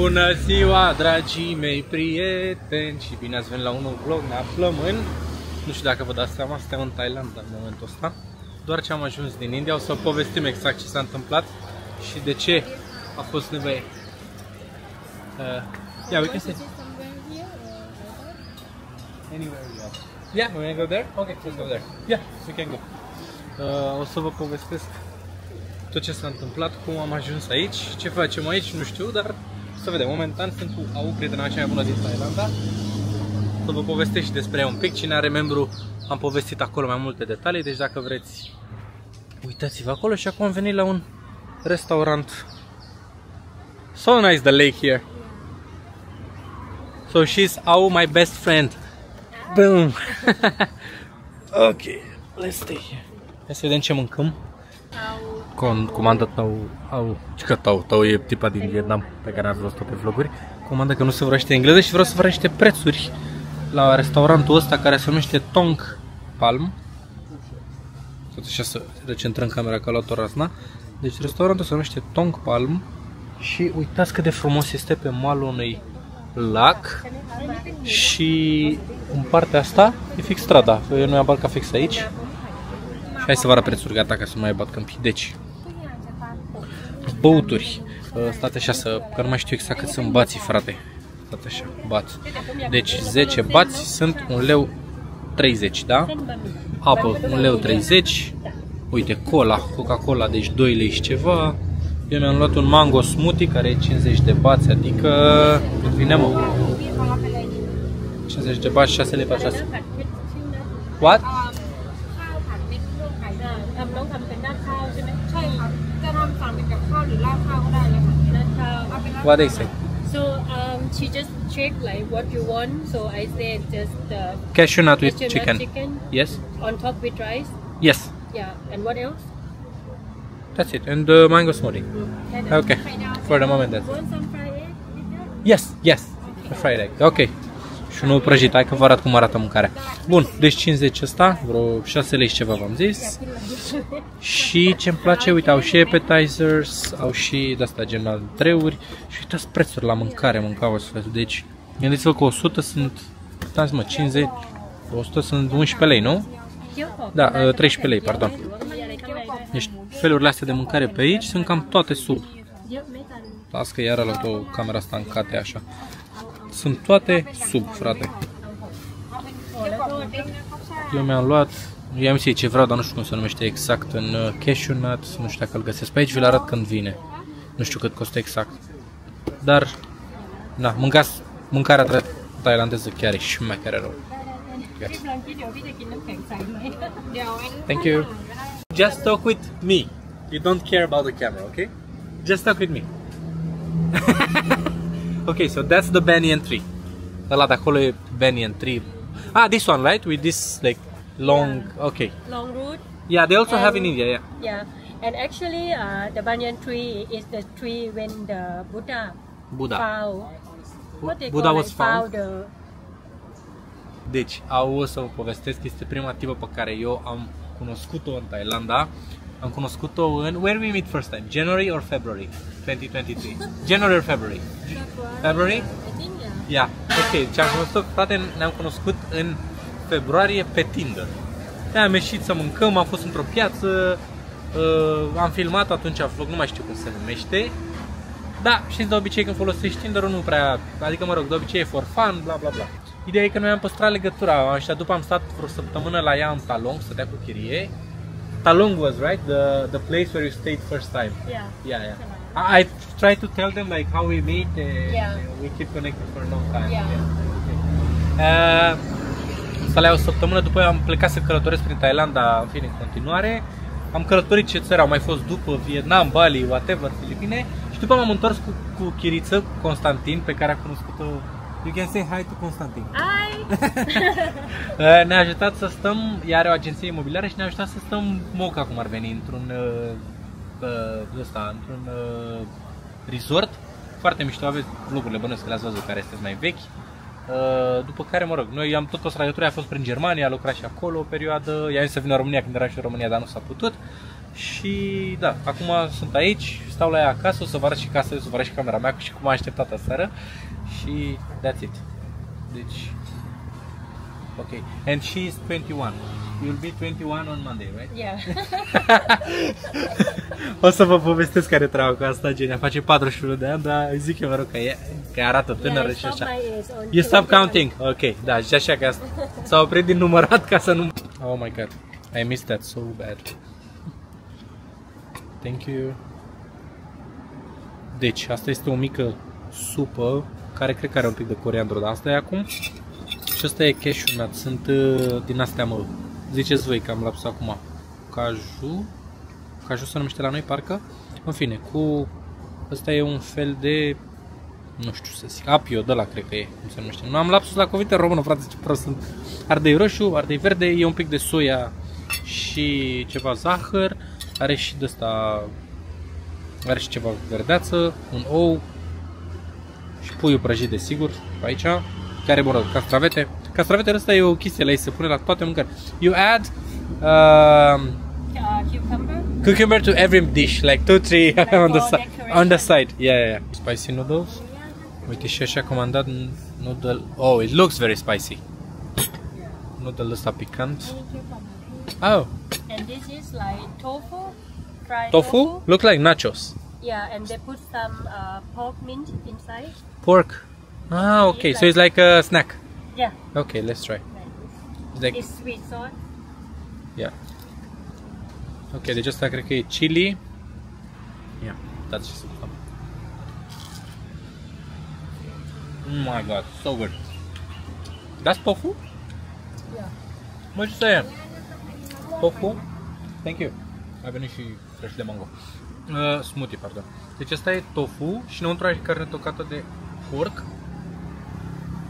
Bună ziua, dragii mei prieteni, și bine ați venit la un nou vlog. Ne aflăm în, nu știu dacă vă dați seama, suntem în Thailanda în momentul ăsta. Doar ce am ajuns din India, o să povestim exact ce s-a întâmplat și de ce a fost nevoie. Yeah, we can say anywhere we are. Yeah, we can go there? Okay, let's go there. Yeah, we can go. O să vă povestesc tot ce s-a întâmplat, cum am ajuns aici, ce facem aici, nu știu, dar să vedem. Momentan sunt cu AU, prietena cea mai bună din Thailanda. Să vă povestesc și despre ea un pic. Cine are membru, am povestit acolo mai multe detalii, deci dacă vreți, uitați-vă acolo. Și acum am venit la un restaurant. So nice the lake here. So she's AU, my best friend. Boom! Ok, let's stay here. Hai să vedem ce mâncăm. Comandă Tau e tipa din Vietnam pe care ați văzut-o pe vloguri. Comandă că nu se vorbește engleză și vreau să vă arăt niște prețuri la restaurantul ăsta care se numește Tong Palm. Tot așa să recentrăm în camera că a luat o razna. Deci restaurantul se numește Tong Palm și uitați cât de frumos este pe malul unui lac și în partea asta e fix strada. Eu nu am barca fix aici. Hai să vă arăt prețuri, gata, ca să nu mai bat câmpii. Deci, băuturi, stați așa, că nu mai știu exact cât sunt bații, frate. Stați așa, bați. Deci 10 bați sunt 1,30 lei, da? Apă, 1,30 lei. Uite, cola, Coca-Cola, deci 2 lei și ceva. Eu mi-am luat un mango smoothie, care e 50 de bați, adică... Cât vine, mă? 50 de bați, 6 lei pe 6. What? What they say? So she just checked like what you want. So I said just cashew nut with chicken. Yes. On top with rice. Yes. Yeah. And what else? That's it. And the mango smoothie. Mm. Okay. For the moment that's. Want some fried egg with that? Yes. Yes. Okay. Fried egg. Okay. Și unul prăjit. Hai că vă arăt cum arată mâncarea. Bun, deci 50 ăsta, vreo 6 lei și ceva v-am zis. Și ce-mi place, uite, au și appetizers, au și de-asta gen la treuri. Și uitați prețuri la mâncare, mâncau astfel. Deci, gândiți-vă că 100 sunt, uitați mă, 50, 100 sunt 11 lei, nu? Da, 13 lei, pardon. Deci, felurile astea de mâncare pe aici sunt cam toate sub. Las că iară la o camera asta în cate, așa. Sunt toate sub, frate. Eu mi-am luat, i-am zis ce vreau, dar nu știu cum se numește exact, în cashew nut, nu știu dacă îl găsesc pe aici, vi-l arăt când vine. Nu știu cât costă exact. Dar, na, mâncați, mâncarea tailandeză chiar e și mai care rău. Yes. Thank you. Just talk with me. You don't care about the camera, okay? Just talk with me. Okay, so that's the banyan tree. Ăla de acolo e banyan tree. Ah, this one, right? With this like long, yeah. Okay. Long root. Yeah, they also have in India, yeah. Yeah, and actually the banyan tree is the tree when the Buddha found. What they Buddha call, was found. The... Deci, o să vă povestesc, este prima tipă pe care eu am cunoscut-o în Thailanda. Am cunoscut-o în... Where we meet first time? January or February? 2023. January or February? February? I think, yeah. Yeah. Ok, ce-am cunoscut, frate, ne-am cunoscut în februarie pe Tinder. Ne-am ieșit să mâncăm, am fost într-o piață, am filmat atunci vlog, nu mai știu cum se numește. Da, știți, de obicei când folosești Tinder-ul nu prea... Adică, mă rog, de obicei e for fun, bla bla bla. Ideea e că noi am păstrat legătura, așa, după am stat vreo săptămână la ea în Talong, stătea cu chirie. Talong was right the place where you stayed first time. Yeah. Yeah, yeah. I try to tell them like how we meet. Yeah. We keep connected for a long time. Yeah. Yeah. Să le iau o săptămână, după aia am plecat să călătoresc prin Thailanda, în fine, în continuare. Am călătorit ce țări au mai fost după Vietnam, Bali, whatever, Filipine. Și după m-am întors cu Chiriță, cu Constantin, pe care a cunoscut-o. You can say hi to Constantin. Hi! Ne-a ajutat să stăm, iar o agenție imobiliară și ne-a ajutat să stăm moca, cum ar veni, într-un resort. Foarte mișto, aveți vlogurile, bănuiesc că le-ați văzut, care este mai vechi. După care, mă rog, noi am tot păstrat legătura, a fost prin Germania, a lucrat și acolo o perioadă. I-a venit să vină în România când era și în România, dar nu s-a putut. Și da, acum sunt aici, stau la ea acasă, o să vă arăt și casa, o să vă arăt și camera mea și cum am așteptat aseară. Și that's it. Deci, ok. And she is 21. You'll be 21 on Monday, right? Yeah. O să vă povestesc care treaba cu asta, genia. Face 41 de ani, dar zic eu, mă rog, că arată tânără și așa. You stop counting. Ok, da, și așa că s-a oprit din numărat ca să nu... Oh my god, I missed that so bad. Thank you. Deci, asta este o mică supă, care cred că are un pic de coriandru, dar asta e acum. Și asta e cashew nut, sunt din astea, mă. Ziceți voi că am lapsat acum. Caju? Caju se numește la noi, parcă? În fine, cu... Asta e un fel de... Nu știu să zic, apio, de la cred că e, cum se numește. Nu am lapsus la cuvinte română, frate, ce prost sunt. Ardei roșu, ardei verde, e un pic de soia și ceva zahăr. Are și de asta, are și ceva verdeață, un ou și puiul prăjit, desigur, aici, care, mă rog, castravete. Castravetele ăsta e o chestie, la ei se pune la toate mâncări. You add cucumber to every dish, like 2-3 like on the side. Yeah, yeah, yeah. Spicy noodles. Uite, și așa comandat noodle. Oh, it looks very spicy. Yeah. Noodle ăsta picant. Oh. And this is like tofu, fried tofu. Look like nachos. Yeah, and they put some pork mint inside. Pork. Ah, okay. So it's like a snack. Yeah. Okay, let's try. It's, like... it's sweet sauce. Yeah. Okay, deci asta cred că e chili. Yeah, that's just it. Oh my god, so good. That's tofu? Yeah. What you saying? Tofu. Thank you. A venit și fresh de mango. Smoothie, pardon. Deci asta e tofu și înăuntru are carne tocată de porc.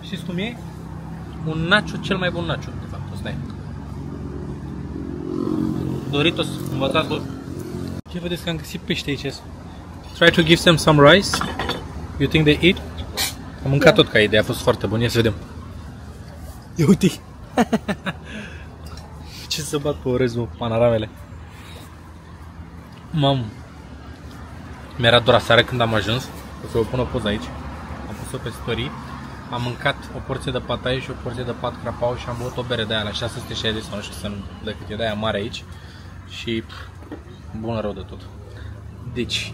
Știți cum e? Un nacho, cel mai bun nacho, de fapt, ăsta e. Doritos, învățați voi. Ce vedeți că am găsit pește aici? Try to give them some rice. You think they eat? Am mâncat tot ca idee, a fost foarte bun, ia să vedem. Ia uite! Ce să bat pe orez, mă, panoramele. Mamă! Mi-era doar aseară când am ajuns. O să vă pun o poză aici. Am pus-o pe story. Am mâncat o porție de pataie și o porție de pat crapau și am băut o bere de aia la 660 sau nu știu să nu, decât e de aia mare aici. Și bun rău de tot. Deci,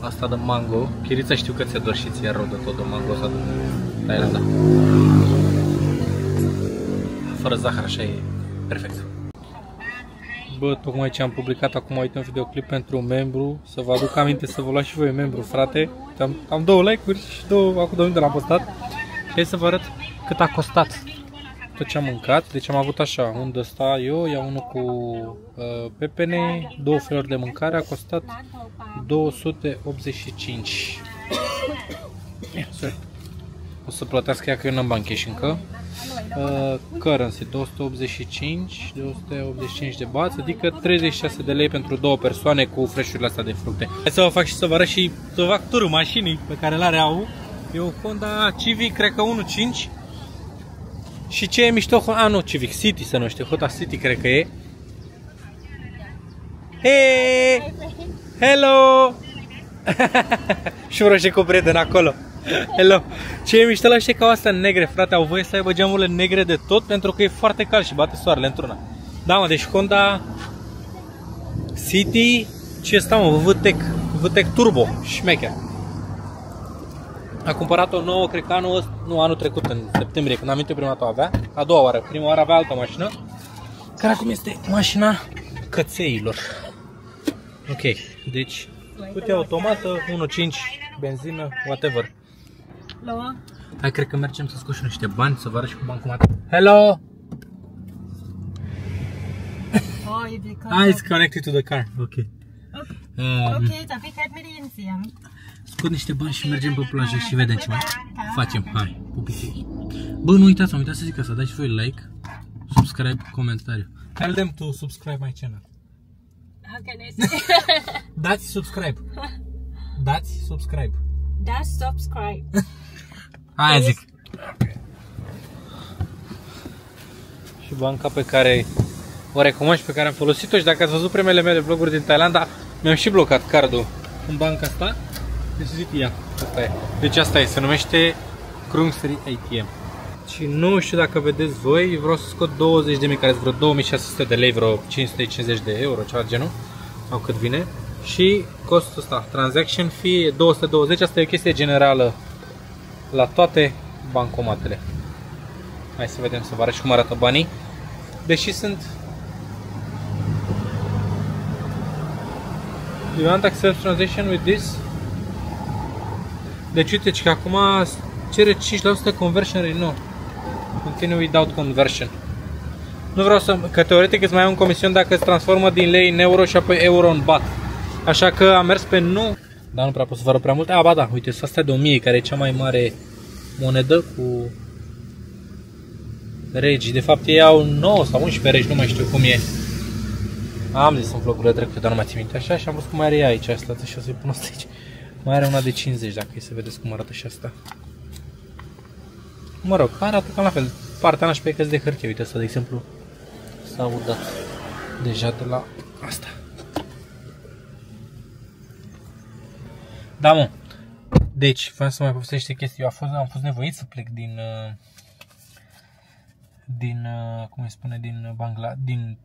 asta de mango, Chirița știu că ți-e dor și ți-e rău de tot de mango ăsta. Da, e asta. Fără zahăr, așa e perfect. Bă, tocmai ce am publicat acum, uite un videoclip pentru un membru, să vă aduc aminte să vă luați și voi un membru, frate. Am 2 like-uri și acum 2 minute l-am postat. Și hai să vă arăt cât a costat tot ce am mâncat. Deci am avut așa, un de ăsta eu, iau unul cu pepene, 2 feluri de mâncare, a costat 285. O să plătească ea că eu n-am bani cash încă. Currency, 285, 285 de bați, adică 36 de lei pentru 2 persoane cu freșurile astea de fructe. Hai să vă fac și să vă arăt și factură mașinii pe care l-are AU. E o Honda Civic, cred că 1.5. Și ce e mișto? A, nu, Civic City se numește, Honda City cred că e. Hey! Hello! Și urășe cu prieten acolo. Hello. Ce e mișto la ăștia că au astea negre, frate, au voie să aibă geamurile negre de tot pentru că e foarte cald și bate soarele într-una. Da, mă, deci Honda City, ce asta, mă, VTEC Turbo, șmecher. A cumpărat o nouă, cred că anul trecut, în septembrie, când am venit prima dată avea, a doua oară, prima oară avea altă mașină, care acum este mașina cățeilor. Ok, deci, cutie automată, 1.5, benzină, whatever. Hello. Hai, cred că mergem să scoși niște bani, să vă arăt și cu bancomat. Hello! Oh, it's connected to the car, ok. Ok, scot niște bani și mergem pe plajă și vedem ce mai facem. Hai, pupici. Bă, nu uitați, am uitat să zic asta, dați și voi like, subscribe, comentariu. Tell them to subscribe my channel. Dați subscribe. Dați subscribe. Dați subscribe. Hai, zic. Și banca pe care orecum și pe care am folosit-o. Și dacă ați văzut primele mele vloguri din Thailanda, mi-am și blocat cardul în banca asta. Deci zic ia, asta e. Deci asta e, se numește Krungsri ATM. Și nu știu dacă vedeți voi, vreau să scot 20.000, care sunt vreo 2600 de lei, vreo 550 de euro, ceva genul, sau cât vine. Și costul ăsta, transaction fee, 220, asta e o chestie generală la toate bancomatele. Hai să vedem, să vă arăt și cum arată banii. Deși sunt... You want accept transaction with this? Deci uite că acum cere 5% conversion rate, nu. Continue without conversion. Nu vreau să... Că teoretic îți mai ai un comision dacă îți transformă din lei în euro și apoi euro în baht. Așa că am mers pe nu. Dar nu prea pot să vă arăt prea multe. A, ba da, uite, sunt astea de 1000, care e cea mai mare monedă cu regi. De fapt ei au 9 sau 11 regi, nu mai știu cum e. Am zis în vlogurile trecute, dar nu mai țin minte așa și am văzut cum mai are ea aici asta și o să-i pun asta aici. Mai are una de 50, dacă e să vedeți cum arată și asta. Mă rog, arată cam la fel. Partea nașpa că de hârtie, uite asta de exemplu. S-a udat deja de la asta. Da, mă. Deci, vreau să mai povestesc niște chestii. Eu am fost nevoit să plec din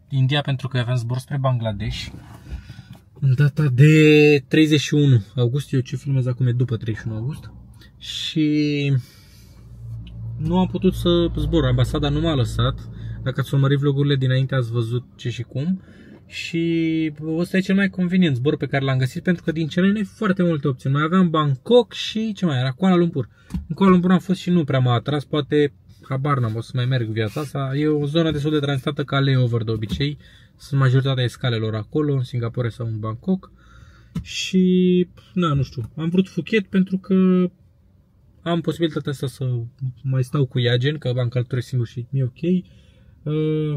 India, pentru că aveam zbor spre Bangladesh. În data de 31 august, eu ce filmez acum e după 31 august. Și nu am putut să zbor, ambasada nu m-a lăsat. Dacă ați urmărit vlogurile dinainte ați văzut ce și cum. Și ăsta e cel mai convenient zbor pe care l-am găsit, pentru că din cele nu e foarte multe opțiuni. Mai aveam Bangkok și ce mai era? Kuala Lumpur. În Kuala Lumpur am fost și nu prea m-a atras, poate habar n-am, o să mai merg viața asta. E o zonă destul de transitată ca layover de obicei. Sunt majoritatea escalelor acolo, în Singapore sau în Bangkok. Și, na, nu știu, am vrut Phuket pentru că am posibilitatea asta să mai stau cu Iagen, că am călătorit singur și mi-e ok.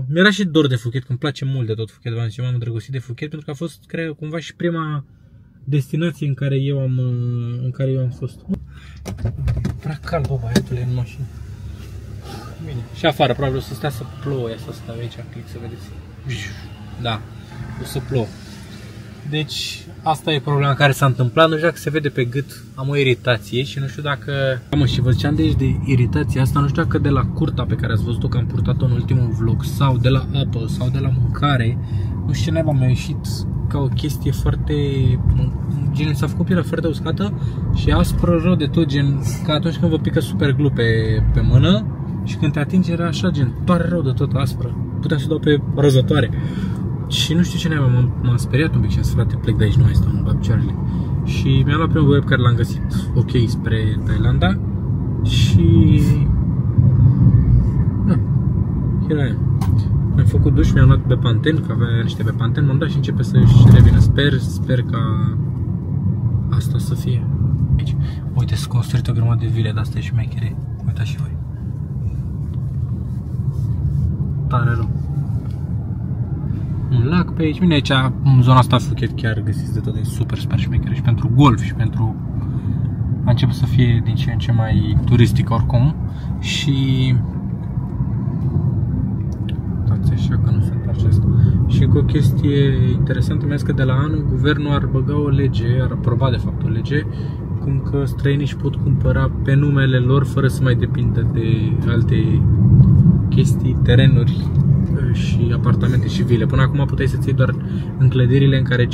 Mi-era și dor de Phuket, că îmi place mult de tot Phuket, v-am zis, m-am îndrăgostit de Phuket pentru că a fost, cred, cumva și prima destinație în care eu am fost. Prea cald, bă, băiatule, în mașină. Bine, și afară, probabil o să stea să plouă, asta stau aici, clic să vedeți. Da, o să plouă. Deci, asta e problema care s-a întâmplat, nu știu dacă se vede pe gât, am o iritație și nu știu dacă... Mă, și vă ziceam de aici de iritația asta, nu știu dacă de la curta pe care ați văzut-o că am purtat-o în ultimul vlog sau de la apă sau de la mâncare, nu știu ce mi-a ieșit ca o chestie foarte... Gen, s-a făcut pielea foarte uscată și aspră rău de tot, gen, ca atunci când vă pică super glu pe mână și când te atingi era așa, gen, pare rău de tot aspră, puteam să o dau pe răzătoare. Și nu știu ce m-am speriat un pic și am zis, frate, plec de aici, nu mai stau în babcearele. Și mi-am luat primul web care l-am găsit ok spre Thailanda. Și... Da, here I am. Mi-am făcut duș, mi-am luat pe Pantene, că avea niște pe Pantene, m-am dat și începe să-și revină. Sper ca asta să fie. Aici. Uite, s-a construit o grămadă de vile, dar asta e și mechere. Uitați și voi. Tare rău. Un lac pe aici, bine, aici, în zona asta Phuket chiar găsiți de tot, e super șmecher și pentru golf și pentru... A început să fie din ce în ce mai turistic oricum și... Uitați așa că nu se întoarce asta. Și cu o chestie interesantă, mi-a zis că de la anul guvernul ar băga o lege, ar aproba de fapt o lege, cum că străinii își pot cumpăra pe numele lor fără să mai depindă de alte chestii, terenuri și apartamente și vile. Până acum puteai să ții doar în clădirile în care 50%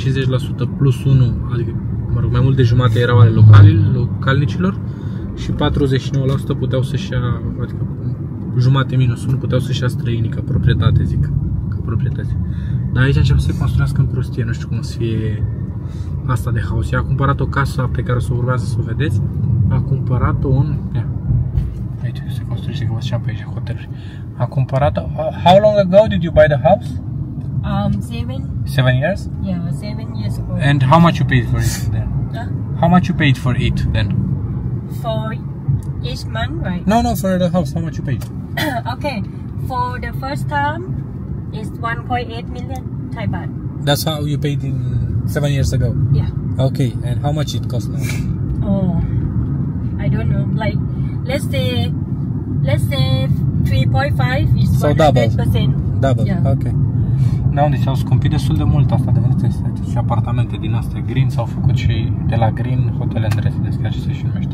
plus 1, adică mă rog, mai mult de jumate erau ale localnicilor și 49% puteau să-și ia, adică jumate minus 1 puteau să-și ia străinii ca proprietate, zic, ca proprietate. Dar aici încep să se construiască în prostie, nu știu cum să fie asta de haos. Ea a cumpărat o casă pe care o să urmează să o vedeți, a cumpărat-o în... Aici se construiește, că vă ziceam pe aici, hoteluri. A cumpărat-o. How long ago did you buy the house? 7 years? Yeah, 7 years ago. And how much you paid for it then? Huh? How much you paid for it then? For each month, right? No, for the house, how much you paid? Okay, for the first time, it's 1.8 million Thai baht. That's how you paid in 7 years ago? Yeah. Okay, and how much it cost now? Oh, I don't know, like, let's say 3.5 is 100%. Double. Yeah. Okay. Da, unde s-au scumpit destul de mult asta de venit este. Și apartamente din astea green s-au făcut și de la green Hotel and Residence, ca și se numește.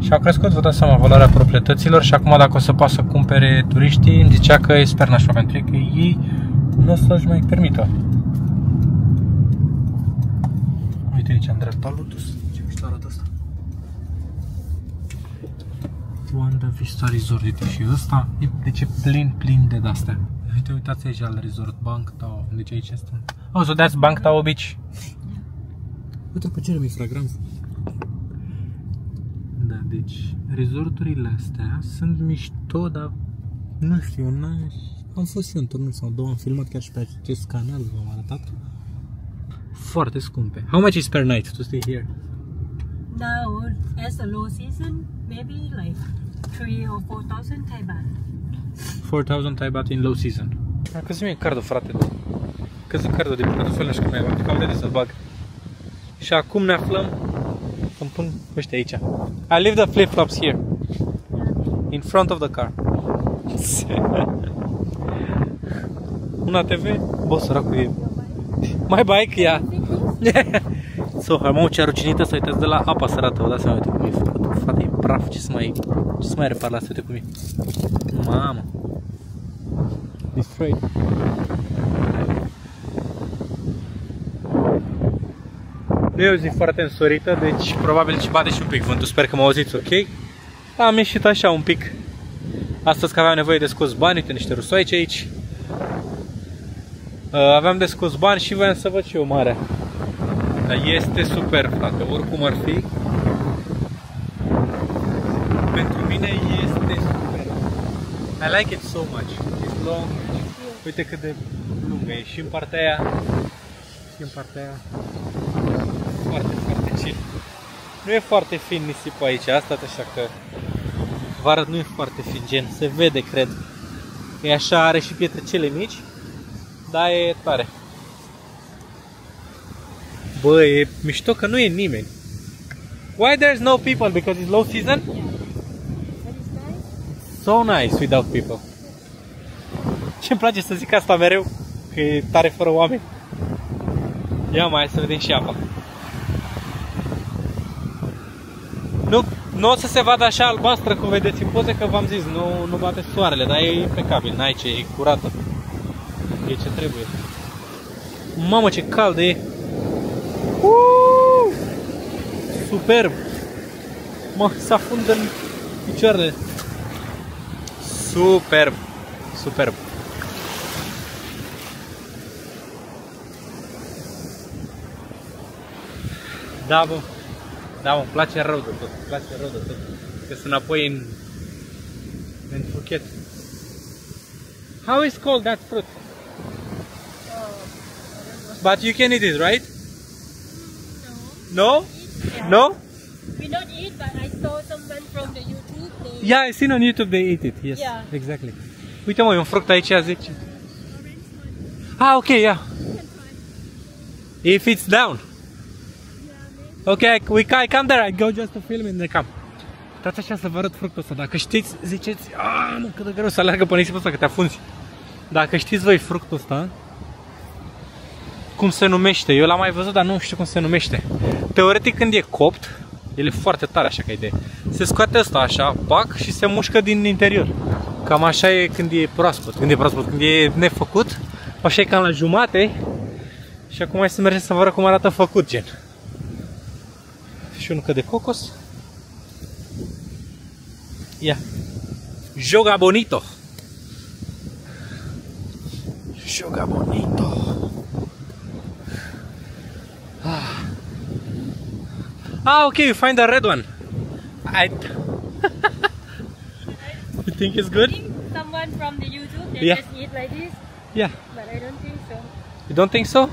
Și au crescut, vă dați seama, valoarea proprietăților și acum dacă o să poată să cumpere turiștii, îmi zicea că e super nașpa, pentru că ei nu o să-și mai permită. Uite aici, în dreapta Lotus, ce mișto arată asta. Wanda Vista Resort, uite și ăsta, deci e plin de astea. Uite, uitați aici al Resort Bank Tao, deci aici este. Oh, so that's Bank Tao Beach. Uite pe ce Instagram. Da, deci resorturile astea sunt mișto, dar nu știu, eu am fost eu într-unul sau două, am filmat chiar și pe acest canal, v-am arătat. Foarte scumpe. How much is per night to stay here? Now, as the low season, maybe like 3,000 or 4,000 Thai baht. 4,000 Thai baht in low season. Căzi-mi cardul, frate. Căzi-mi cardul de portofelul așa că mai bag, că am de să-l bag. Și acum ne aflăm, îmi pun ăștia aici. I leave the flip-flops here. In front of the car. Una TV, bă, săracu e. My bike, yeah. So, mă, ce aruginită să uitați de la apa sărată, vă dați seama, uite cum e făcut, frate, e praf, ce să mai repar la asta, uite cum e. Mamă. Destroyed. Nu e o zi foarte însorită, deci probabil și bate și un pic vântul, sper că mă auziți ok. Am ieșit așa un pic, astăzi că aveam nevoie de scos bani, uite niște rusoaici aici. Aveam de scos bani și voiam să văd și eu mare. Este super, frate, oricum ar fi. Pentru mine este super. I like it so much. It's long. Uite cât de lungă e și în partea aia. Și în partea aia. Foarte, foarte chill. Nu e foarte fin nisipul aici, asta așa că vara nu e foarte fin, gen, se vede, cred. E așa, are și pietrăcele mici. Da, e tare. Bă, e mișto că nu e nimeni. Why there's no people? Because it's low season? Yeah. Nice. So nice without people. Ce-mi place să zic asta mereu, că e tare fără oameni. Ia mai să vedem și apa. Nu o să se vadă așa albastră cum vedeți în poze, că v-am zis, nu bate soarele, dar e impecabil, n-ai ce, e curată. E ce trebuie. Mamă, ce cald e! Uuuu! Superb! Mă, se afundă în picioarele. Superb! Superb! Da, bă! Da, bă, îmi place rău de tot. Îmi place rău de tot. Că sunt înapoi în Phuket. How is called that fruit? But you can eat it, right? No. No? Yeah. No? We don't eat, but I saw someone from the YouTube. Yeah, I seen on YouTube they eat it. Yes, yeah. Exactly. Uite, mă, e un fruct aici, zice. Ah, okay, yeah. If it's down. Yeah, okay, I come there. I go just to film and they come. Uitați așa să vă arăt fructul ăsta. Dacă știți, ziceți, ah, mă, cât de greu să alergă pe nisipul ăsta, că te afunzi. Dacă știți voi fructul ăsta, cum se numește, eu l-am mai văzut, dar nu știu cum se numește. Teoretic când e copt, el e foarte tare așa ca idee. Se scoate asta așa, pac, și se mușcă din interior. Cam așa e când e proaspăt, când e nefăcut, așa e cam la jumate. Și acum hai să mergem să vă arăt cum arată făcut, gen. Și unul de cocos. Ia. Joga bonito. Joga bonito. Ah, okay, you find the red one. You think it's good? Someone from the YouTube, they just eat like this. Yeah. But I don't think so. You don't think so?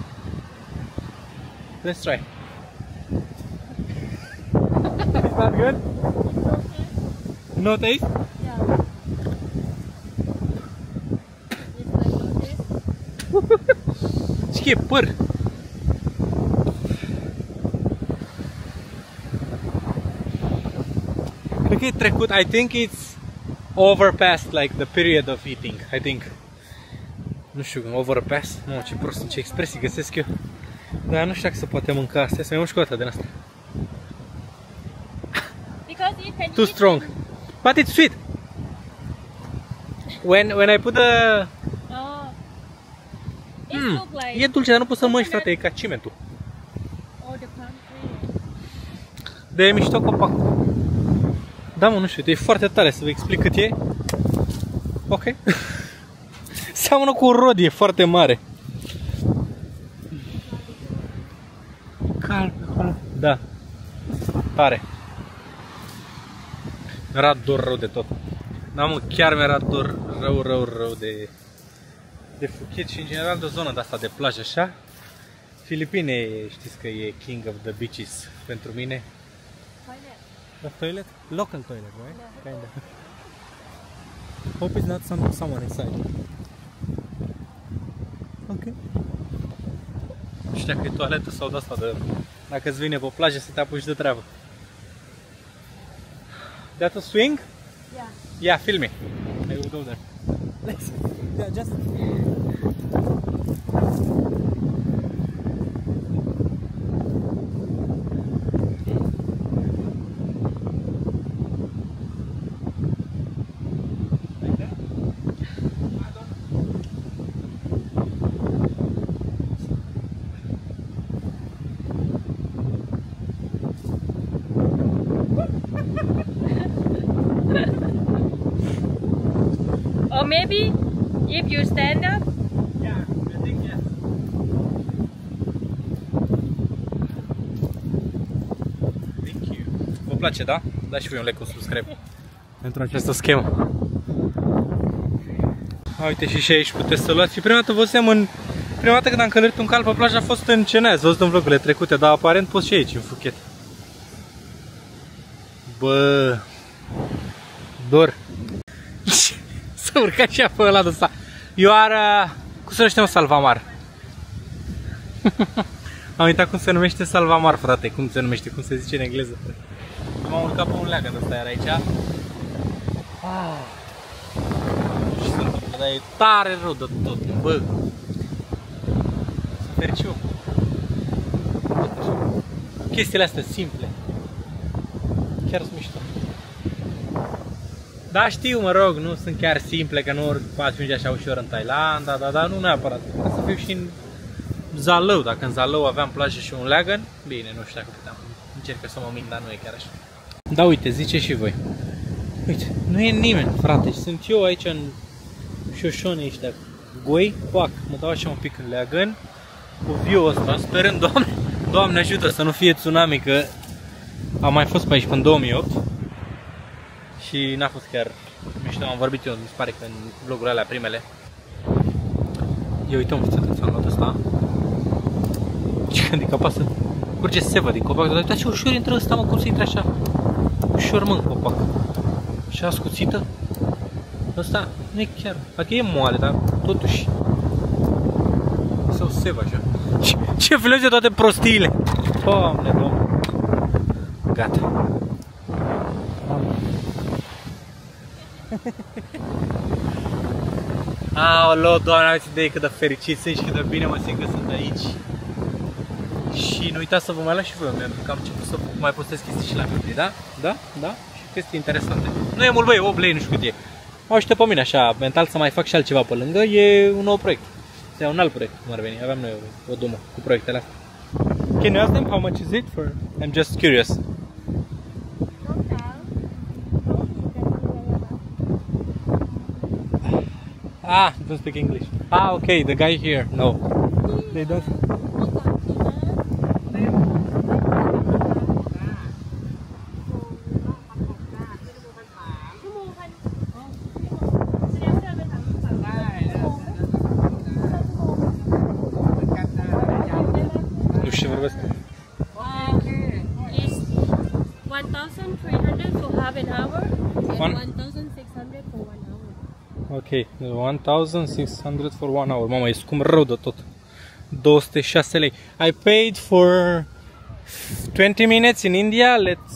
Let's try. It's not good? It's okay. No taste? Yeah. It's like no taste. Skip, pur. I think it's overpast like the period of eating. I think nu știu, un overpass. Mă, ce prost, ce expresii găsesc eu. Dar nu știu dacă se poate mânca astea, să mai mânc și cu dată din asta. Too strong. But it's sweet. When I put the... E dulce, dar nu poți să mănânci, frate, e ca cimentul. De mișto copacul. Da, mă, nu știu, e foarte tare, să vă explic cât e. Ok. Seamănă cu o rodie foarte mare. Calm. Da. Tare. Mi-era dor rău de tot. Da, mă, chiar mi-era dor rău de Phuket și în general de o zonă de asta de plajă așa. Filipine, știți că e king of the beaches pentru mine. Toilet? Local toilet, right? No. Kinda. Hope it's not someone inside. Ok. Nu știu dacă e toaletă sau de asta de... Dacă îți vine pe plajă să te apuci de treabă. That a swing? Yeah. Yeah, film me. I will go there. Let's... Yeah, just... Maybe if you stand up. Yeah, I think yes. Thank you. Vă place, da? Dați și voi un like, un subscribe pentru această schemă. Uite și aici puteți să luați. Prima dată văzusem în... Prima dată când am călărit un cal pe plajă a fost în Ceneaz, văzut în vlogurile trecute, dar aparent poți și aici în Phuket. Bă. Dor. S-a urcat și apă ăla de ăsta. Eu ar... cum se numește un salvamar? Am uitat cum se numește salvamar, frate. Cum se numește, cum se zice în engleză. M-am urcat pe un leagăn de ăsta, era aici. Nu știu ce se întâmplă, dar e tare rău de tot, bă. Superciu. Chestiile astea simple. Chiar sunt mișto. Da, știu, mă rog, nu sunt chiar simple, că nu ajunge așa ușor în Thailanda, dar nu neapărat. Ca să fiu și în Zalău, dacă în Zalău aveam plajă și un leagăn, bine, nu știu dacă puteam, încerc să mă mint, dar nu e chiar așa. Da, uite, zice și voi. Uite, nu e nimeni, frate, sunt eu aici în șoșone ăștia, goi, pac, mă dau așa un pic în leagăn, cu viu ăsta, sperând, Doamne ajută să nu fie tsunami, că am mai fost pe aici până în 2008. Și n-a fost chiar mișto, am vorbit eu, mi se pare că în vlogurile alea primele. Eu uitam cum s-a luat ăsta. Și când e capaz să curge seva din copac, dar uitați ce ușor intră ăsta, mă, cum se intră așa. Ușor, mă, în copac. Și ascuțită. Ăsta nu e chiar, adică e moale, dar totuși se o seva așa. Ce filez de toate prostiile. Doamne, Doamne. Gata. Aoleu, Doamne, aveți idee cât de fericit sunt și cât de bine mă simt că sunt aici. Și nu uitați să vă mai luați și voi, pentru că am început să mai postez chestii și la mine, da? Da? Și chestii interesante. Nu e mult, băi, 8 lei, nu știu cât e. Mă aștept pe mine așa, mental să mai fac și altceva pe lângă, e un nou proiect. Sau un alt proiect, cum ar veni, aveam noi o dumă cu proiectele astea. Can you ask them how much is it for? I'm just curious. Ah, he doesn't speak English. Ah, okay, the guy here. No, they don't. Nu știu ce vorbesc. It's 1,300 for half an hour and 1,600 for 1 hour. Ok, 1,600 for 1 hour. Mama, e scump rău de tot. 206 lei. I paid for 20 minutes in India.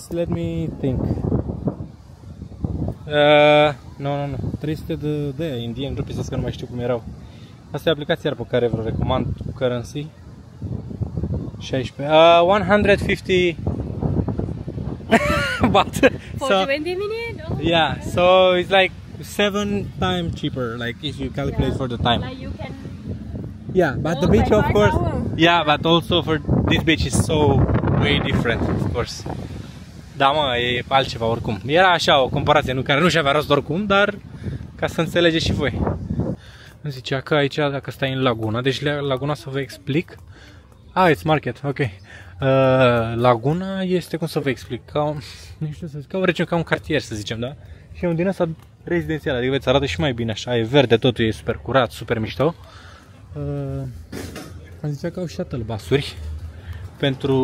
Let me think. No. 300 de Indian rupees, că nu mai știu cum erau. Asta e aplicația pe care vă recomand, currency. 16. 150 baht. For 20 minutes? Oh, yeah, okay. So it's like 7 times cheaper, like if you calculate for the time. Like you can but the beach of course. Hour. Yeah, but also for this beach is so way different, of course. Da, mă, e altceva oricum. Era așa o comparație care nu și-avea rost oricum, dar ca să înțelegeți și voi. Îmi zicea că aici, dacă stai în laguna, deci laguna să vă explic. Ah, it's market, ok. Laguna este, cum să vă explic, ca un cartier, să zicem, da? Și e un din ăsta rezidențial, adică veți arată și mai bine așa, e verde, totul e super curat, super mișto. Îmi zicea că au și basuri. Pentru,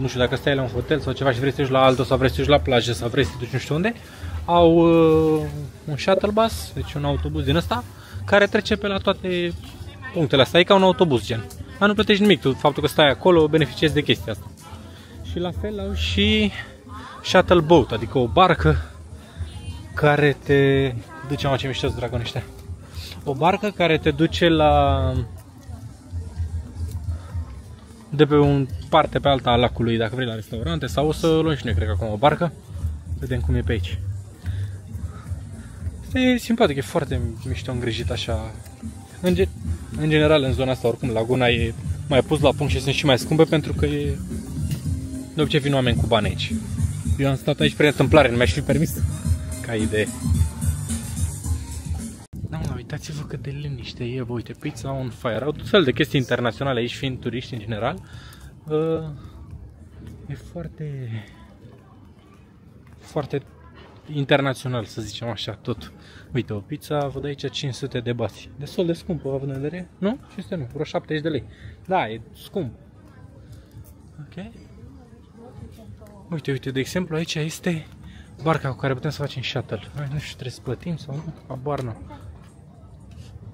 nu știu, dacă stai la un hotel sau ceva și vrei să te duci la altul sau vrei să te duci la plajă sau vrei să te duci nu știu unde, au un shuttle bus, deci un autobuz din ăsta, care trece pe la toate punctele astea. E ca un autobuz, gen. Dar nu plătești nimic, tu, faptul că stai acolo, beneficiezi de chestia asta. Și la fel au și shuttle boat, adică o barcă care te duce, ce mișto-s dragoni ăștia. O barcă care te duce la... de pe un parte pe alta a lacului, dacă vrei la restaurante, sau o să luăm și noi, cred că acum o barcă. Vedem cum e pe aici. Asta e simpatic, e foarte mișto îngrijit așa. În general, în zona asta, oricum, laguna e mai pus la punct și sunt și mai scumpe pentru că e... de obicei vin oameni cu bani aici. Eu am stat aici prin întâmplare, nu mi-aș fi permis ca idee. Uitați-vă cât de liniște e, bă, uite, pizza on fire, au tot fel de chestii internaționale aici, fiind turiști în general. E foarte, foarte internațional, să zicem așa, tot. Uite, o pizza văd aici 500 de bați, destul de scumpă, având în vedere, nu? 500 nu, vreo 70 de lei. Da, e scump. Ok? Uite, uite, de exemplu, aici este barca cu care putem să facem shuttle. Noi nu știu, trebuie să plătim sau nu, abar nu.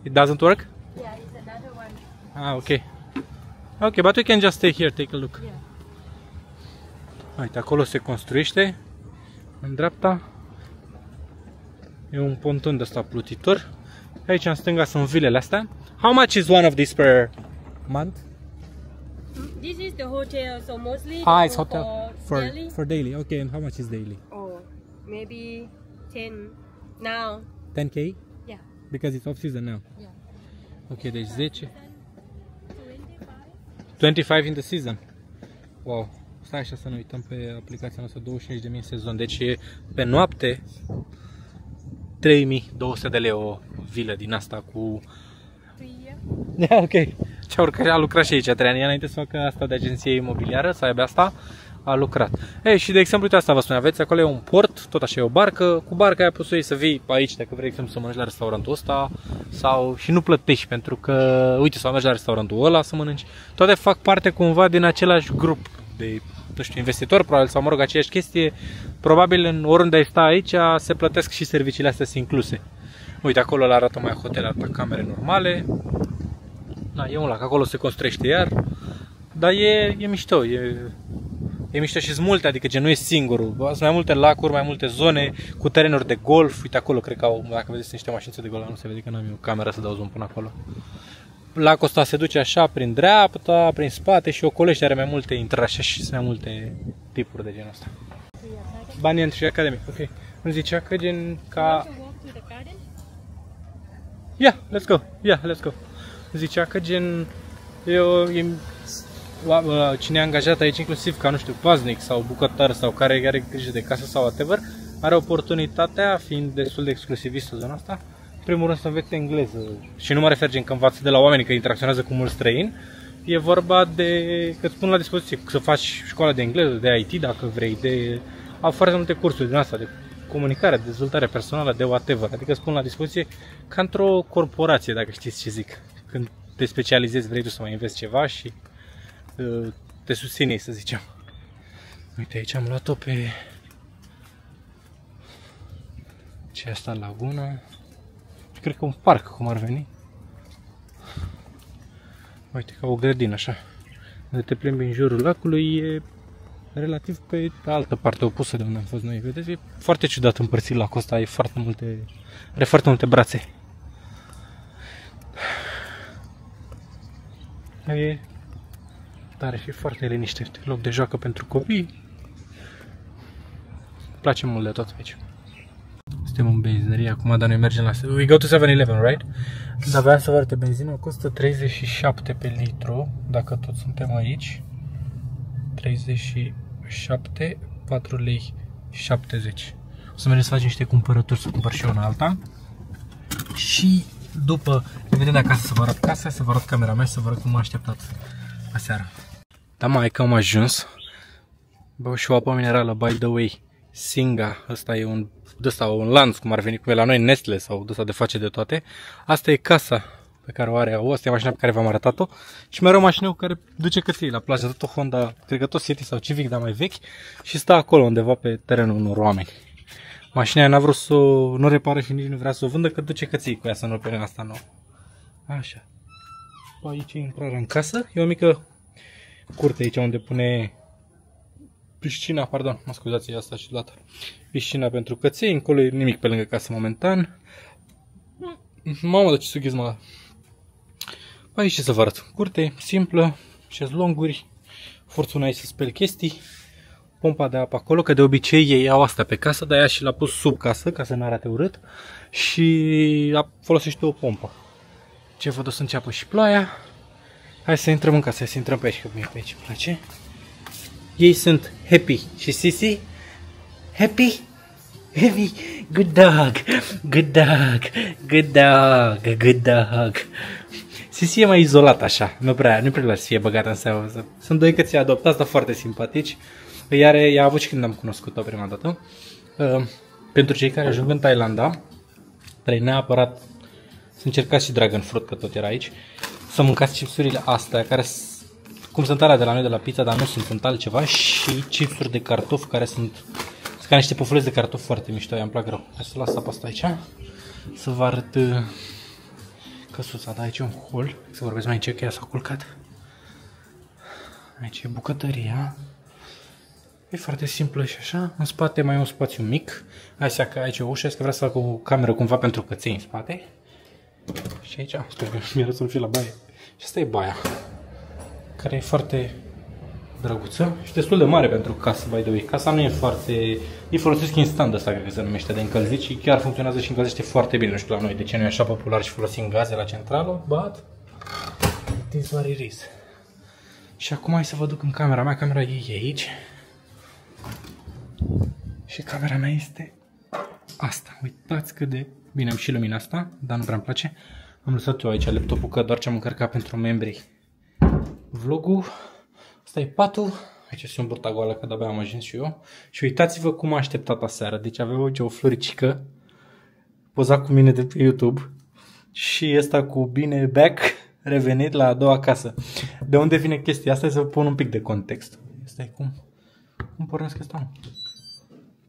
It doesn't work? Yeah, it's another one. Ah, okay. Okay, but we can just stay here, take a look. Yeah. Uite, acolo se construiește, în dreapta. E un ponton de ăsta plutitor. Aici, în stânga, sunt vilele astea. How much is one of these per month? This is the hotel, so mostly it's hotel. For daily? For daily, okay. And how much is daily? Oh, maybe 10 now. 10K? Because it's off season now. Yeah. Okay, there's 10. 25 in the season. Wow. Stai așa să nu uităm pe aplicația noastră, 25.000 în sezon. Deci pe noapte 3.200 de lei o vilă din asta cu... Yeah, ok. Cea urcă a lucrat și aici 3 ani înainte să facă asta de agenție imobiliară, să aibă asta, a lucrat. Ei, și de exemplu, uite asta vă spun, aveți acolo e un port, tot așa e o barcă, cu barca aia poți să iei să vii aici, dacă vrei, de exemplu, să mănânci la restaurantul ăsta sau și nu plătești pentru că, uite, să mergi la restaurantul ăla să mănânci. Toate fac parte cumva din același grup de, nu știu, investitori, probabil, sau mă rog, aceeași chestie. Probabil în oriunde ai sta aici se plătesc și serviciile astea sunt incluse. Uite, acolo le arată mai hotel, arată camere normale. Da, e un lac, acolo se construiește iar. Dar e mișto, e mișto și sunt multe, adică gen nu e singurul. Sunt mai multe lacuri, mai multe zone cu terenuri de golf. Uite acolo, cred că au, dacă vedeți niște mașințe de golf, nu se vede că n-am eu camera să dau zoom până acolo. Lacul ăsta se duce așa prin dreapta, prin spate și ocolește, are mai multe intrași și sunt mai multe tipuri de genul ăsta. Banii într-și academic, ok. Îmi zicea că gen ca... Yeah, let's go, yeah, let's go. Zicea că gen... cine e angajat aici, inclusiv ca, nu știu, paznic sau bucătar sau care are grijă de casă sau whatever, are oportunitatea, fiind destul de exclusivistă zona asta, în primul rând să învețe engleză. Și nu mă refer gen că învață de la oameni, că interacționează cu mulți străini. E vorba de că îți pun la dispoziție să faci școala de engleză, de IT dacă vrei, de... Au foarte multe cursuri din asta, de comunicare, de dezvoltare personală, de whatever. Adică îți pun la dispoziție ca într-o corporație, dacă știți ce zic. Când te specializezi, vrei tu să mai înveți ceva și te susține, să zicem. Uite, aici am luat-o pe... ce asta, laguna. Cred că un parc, cum ar veni. Uite, ca o grădină, așa. Unde te plimbi în jurul lacului, e relativ pe altă parte opusă de unde am fost noi. Vedeți, e foarte ciudat împărțit lacul ăsta, e foarte multe... are foarte multe brațe. e tare și foarte liniștit. Loc de joacă pentru copii. Place mult de tot aici. Suntem în benzinărie acum, dar noi mergem la... We go to 7-Eleven, right? Dar vreau să vă arăt, benzină costă 37 pe litru, dacă tot suntem aici. 37, 4 lei 70. O să mergem să facem niște cumpărături, să cumpăr și eu una alta. Și după revenim acasă să vă arăt casa, să vă arăt camera mea, să vă arăt cum m-a așteptat aseară. Da, mai că am ajuns. Bă, și o apă minerală, by the way. Singa, asta e un, ăsta, un lanț, cum ar veni cu el la noi, Nestle sau ăsta de face de toate. Asta e casa pe care o are AU, asta e mașina pe care v-am arătat-o. Și mai rău mașină care duce către ei la plajă, tot o Honda, cred că tot City sau Civic, dar mai vechi. Și stă acolo undeva pe terenul unor oameni. Mașina aia n-a vrut să o, nu repară și nici nu vrea să o vândă, că duce cății cu ea să nu pe asta nouă. Așa. Aici e intrarea în casă, e o mică curte aici unde pune piscina, pardon, mă scuzați, asta și dată. Piscina pentru căței, încolo e nimic pe lângă casă momentan. Mamă, dar ce sughiz, mă. Aici ce să vă arăt, curte, simplă, șezlonguri, forțuna aici să speli chestii. Pompa de apă acolo, că de obicei ei au asta pe casă, dar ea și l-a pus sub casă, ca să nu arate urât. Și folosește o pompă. Ce văd, o să înceapă și ploaia. Hai să intrăm în casă, hai să intrăm pe aici, că mie pe aici îmi place. Ei sunt Happy și Sisi. Happy? Happy? Good dog! Good dog! Good dog! Good dog! Sisi e mai izolat așa, nu prea l-ar fie băgată în seama. Sunt doi căți adoptați, dar foarte simpatici. I-a avut și când am cunoscut-o prima dată. Pentru cei care ajung în Thailanda, trebuie neapărat să încercați și dragon fruit, că tot era aici, să mâncați chipsurile astea, care, cum sunt alea de la noi de la pizza, dar nu sunt altceva, și chipsuri de cartofi, care sunt ca niște pufulezi de cartofi foarte mișto, îmi plac rău. Hai să las apa asta aici, să vă arăt căsuța, da, aici e un hol, să vorbesc mai încet, că ea s-a culcat. Aici e bucătăria. E foarte simplu și așa, în spate mai e un spațiu mic. Așa că aici e o ușă, că vreau să fac o cameră cumva pentru căței în spate. Și aici, sper că mi-arăt să-mi fi la baie. Și asta e baia, care e foarte drăguță și destul de mare pentru casă, by the way. Casa nu e foarte... Îi folosesc instant ăsta, cred că se numește, de încălzit, și chiar funcționează și încălzește foarte bine. Nu știu la noi de ce nu e așa popular și folosim gaze la centrală, but... This one it is. Și acum hai să vă duc în camera mea, camera ei e aici. Și camera mea este asta. Uitați cât de bine am și lumina asta, dar nu prea-mi place. Am lăsat eu aici laptopul, că doar ce am încărcat pentru membrii vlogul. Asta e patul. Aici este un burta goală, că de-abia am ajuns și eu. Și uitați-vă cum a așteptat aseară. Deci avea aici o floricică, poza cu mine de pe YouTube, și ăsta cu bine back, revenit la a doua casă. De unde vine chestia asta? Să vă pun un pic de context. Asta e cum... Cum pornesc asta?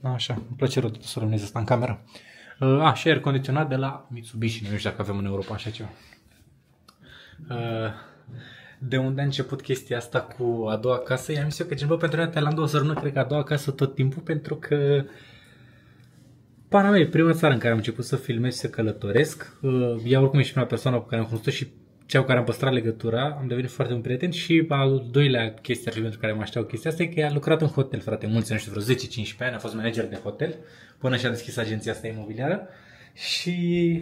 Așa, îmi place rău să rămânez asta în cameră. A, și aer condiționat de la Mitsubishi, nu știu dacă avem în Europa așa ceva. De unde a început chestia asta cu a doua casă? I-am zis eu că gen, bă, pentru noi Thailanda o să rămână, cred că a doua casă tot timpul, pentru că pana mea e prima țară în care am început să filmez și să călătoresc. Ea oricum e și prima persoană cu care am cunoscut și cea cu care am păstrat legătura, am devenit foarte un prieten, și al doilea chestie pentru care mă așteau chestia asta e că a lucrat în hotel, frate, mulți, nu știu, vreo 10-15 ani, a fost manager de hotel, până și-a deschis agenția asta imobiliară și...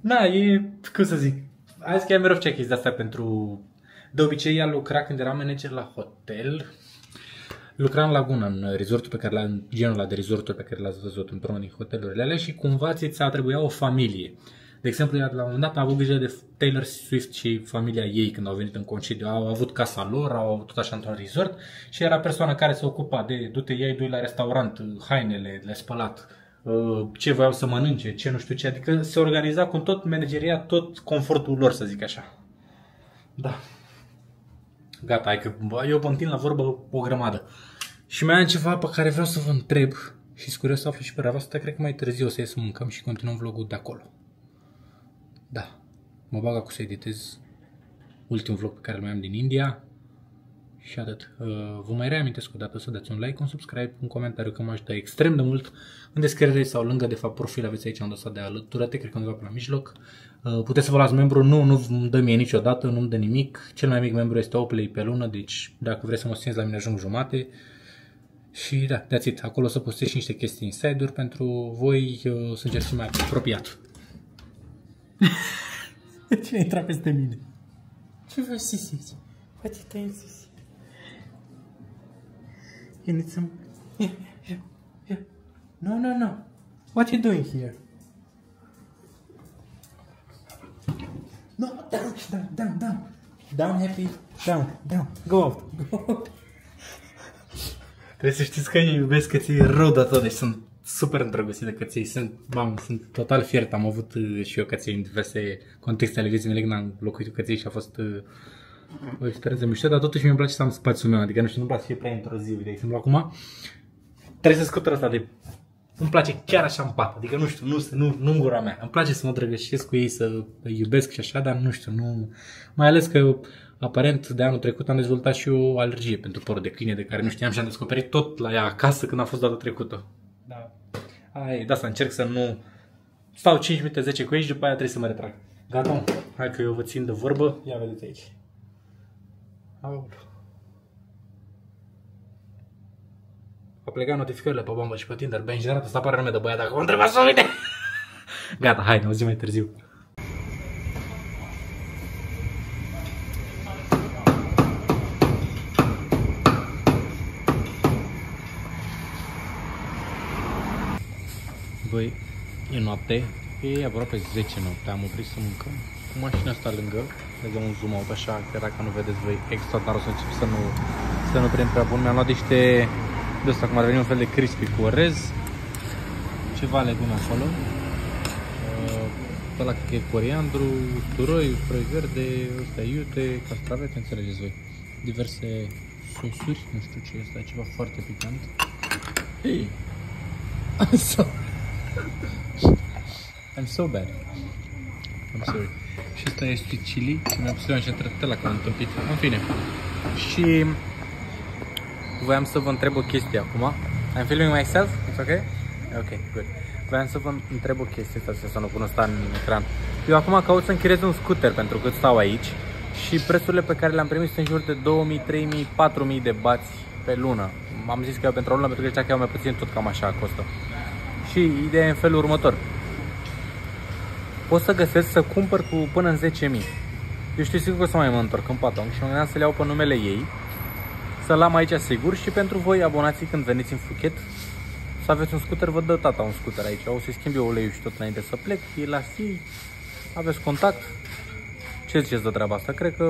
Na, e, cum să zic, a zis că ea mereu făcea chestia asta pentru... De obicei ea lucra când era manager la hotel, lucra în Laguna, în resortul pe care l-am, genul de resorturi pe care l-ați văzut într-unul din hotelurile alea, și cumva ți-a trebuia o familie. De exemplu, ea la un moment dat a avut grijă de Taylor Swift și familia ei când au venit în concediu. Au avut casa lor, au avut tot așa într-un resort și era persoana care se ocupa de du-te, ia-i doi la restaurant, hainele, le-a spălat, ce voiau să mănânce, ce nu știu ce. Adică se organiza cu tot manageria, tot confortul lor, să zic așa. Da. Gata, hai că eu vă întind la vorbă o grămadă. Și mai am ceva pe care vreau să vă întreb și sunt curios să aflu și pe asta, cred că mai târziu o să ies să mâncăm și continuăm vlogul de acolo. Da, mă bag acum să editez ultimul vlog pe care îl mai am din India Și atât. Vă mai reamintesc o dată să dați un like, un subscribe, un comentariu, că mă ajută extrem de mult. În descriere sau lângă, de fapt, profil aveți aici în dosar de alăturate, cred că undeva pe la mijloc. Puteți să vă luați membru, nu îmi dă mie niciodată, nu îmi dă nimic. Cel mai mic membru este 8 lei pe lună, deci dacă vreți să mă susțineți, la mine ajung jumate. Și da, that's it. Acolo o să postez și niște chestii insider pentru voi, să încerc și mai apropiat. Cine intra peste mine? Ce vrei să zici? Poate te insisti. You need some... Yeah. No. What you doing here? No, down. Down, happy. Down. Go out. Trebuie să știți că eu iubesc, că ți-e rău de tot, deci sunt super îndrăgostit de căței, sunt total fiert, am avut și eu căței în diverse contexte ale vieții mele, când am locuit cu căței și a fost o experiență mișto, dar totuși mi-e place să am spațiul meu, adică nu știu, nu-mi place să fie prea intruziv, de exemplu acum, trebuie să scutăr asta de... Îmi place chiar așa în pat, adică nu știu, nu în gura mea, îmi place să mă drăgășesc cu ei, să iubesc și așa, dar nu știu, nu... Mai ales că aparent de anul trecut am dezvoltat și o alergie pentru părul de câine de care nu știam și am descoperit tot la ea acasă când a fost data trecută. Da. Asta încerc să nu... Stau 5 minute, 10 cu ei și după aia trebuie să mă retrag. Gata, hai că eu vă țin de vorbă, ia vedeți aici. A plecat notificările pe Bumble și pe Tinder, bă, în general, asta apare nume de băiat, dacă o întrebați să uite! Gata, hai, ne auzim mai târziu. Băi, e noapte, e aproape 10 noapte, am oprit să mâncăm cu mașina asta lângă, le dăm un zoom out așa, că dacă nu vedeți voi extra, dar o să încep să nu prind prea bun. Mi-am luat niște de asta, cum ar veni un fel de crispy cu orez, ceva legume acolo, pe ăla cred că e coriandru, usturoi, usturoi verde, ăsta iute, castraveți, înțelegeți voi, diverse sosuri, nu știu ce este, ceva foarte picant. Hey. I'm so bad. I'm sorry. Și asta este chili, ce mi-a pus eu așa între tăla, că am întâmpit. În fine. Și... voiam să vă întreb o chestie acum. I'm filming myself? It's okay? Ok, good. Voiam să vă întreb o chestie, să nu pun asta în ecran. Eu acum caut să închiriez un scooter pentru că stau aici și prețurile pe care le-am primit sunt în jur de 2000, 3000, 4000 de bați pe lună. Am zis că eu pentru o lună, pentru că zicea că eu mai puțin, tot cam așa costă. Și ideea e în felul următor. Pot să găsesc să cumpăr cu până în 10.000. Eu știu sigur că o să mai mă întorc în Patong și mă gândeam să le iau pe numele ei, să-l am aici sigur și pentru voi, abonații, când veniți în Phuket, să aveți un scooter, vă dă tata un scooter aici. O să-i schimb eu uleiul și tot înainte să plec, e la stil, aveți contact. Ce ziceți de treaba asta? Cred că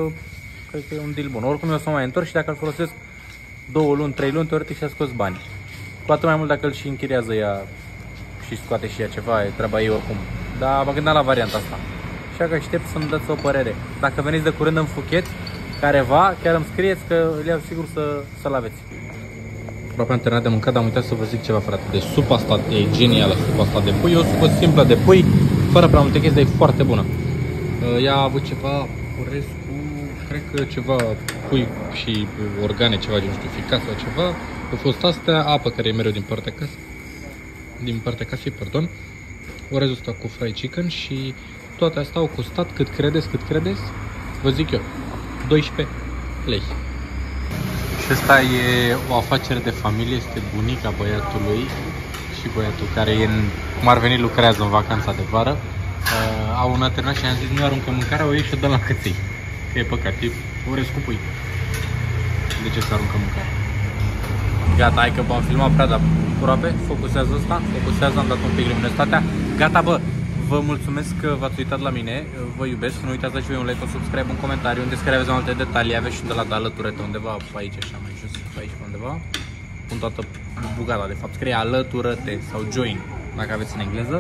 e un deal bun. Oricum eu o să mai întorc și dacă îl folosesc 2 luni, 3 luni, teoretic și-a scos bani. Cu atât mai mult dacă îl și închiriază ea și scoate și ea ceva, e treaba ei oricum. Dar mă gândeam la varianta asta. Așa că aștept să-mi dați o părere. Dacă veniți de curând în Phuket, careva, chiar îmi scrieți că îl iau sigur să-l aveți. Aproape am terminat de mâncat, dar am uitat să vă zic ceva, frate. Deci supa asta e genială, supa asta de pui. E o supă simplă de pui, fără prea multe chestii, dar e foarte bună. Ea a avut ceva orez cu, cred că ceva pui și organe, ceva gen, nu știu, ficat sau ceva. A fost astea, apă care e mereu din partea casei, orezul ăsta cu fried chicken și toate astea au costat, cât credeți? Vă zic eu, 12 lei. Și asta e o afacere de familie, este bunica băiatului și băiatul care e în, cum ar veni, lucrează în vacanța de vară. Au un aternat și am zis nu aruncă mâncarea, o iei și o dăm la căței. Că e păcat, e orez cu pui. De ce să aruncă mâncarea? Gata, hai că v-am filmat prada aproape, focusează asta, am dat un pic luminăsitatea. Gata, bă! Vă mulțumesc că v-ați uitat la mine, vă iubesc, nu uitați să dați un like, un subscribe, un comentariu, unde scrieți mai multe detalii, aveți și de la alăturate undeva, aici așa mai jos, aici undeva. Pun toată bugata, de fapt, scrie alăturate sau join, dacă aveți în engleză.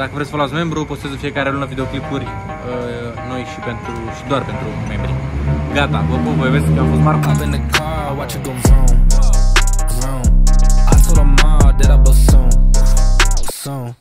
Dacă vreți să vă luați membru, postez în fiecare lună videoclipuri noi și doar pentru membri. Gata, vă pup, vă iubesc, că am fost Marco.